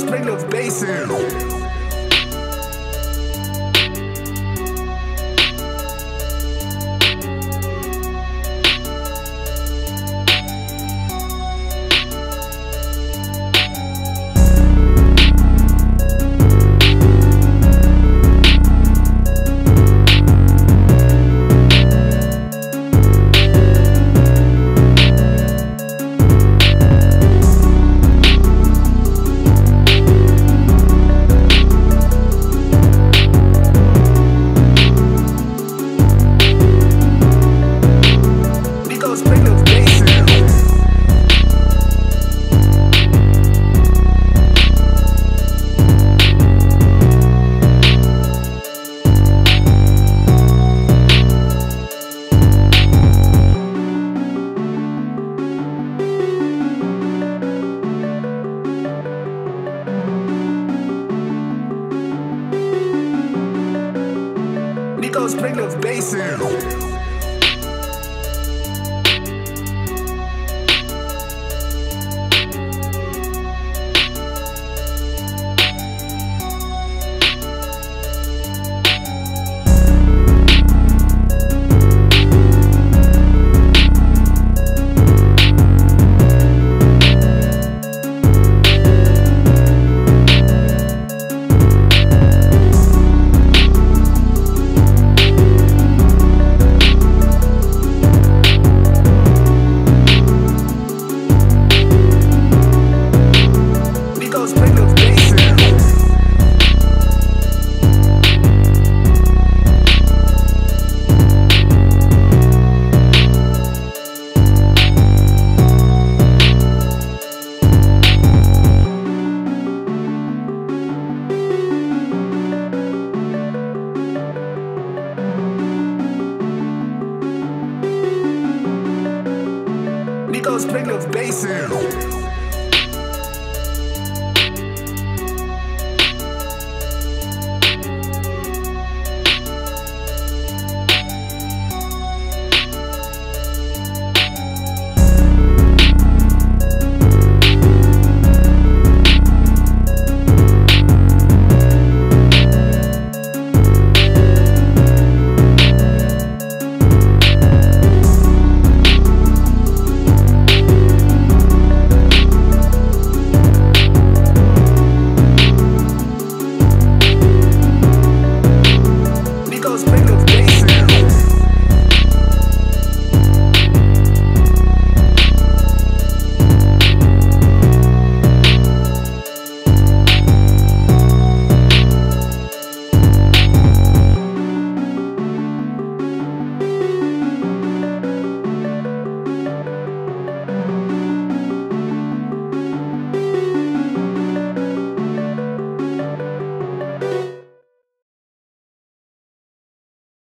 Let's bring the bass in. Let's bring the bass in. Let's bring the bass in.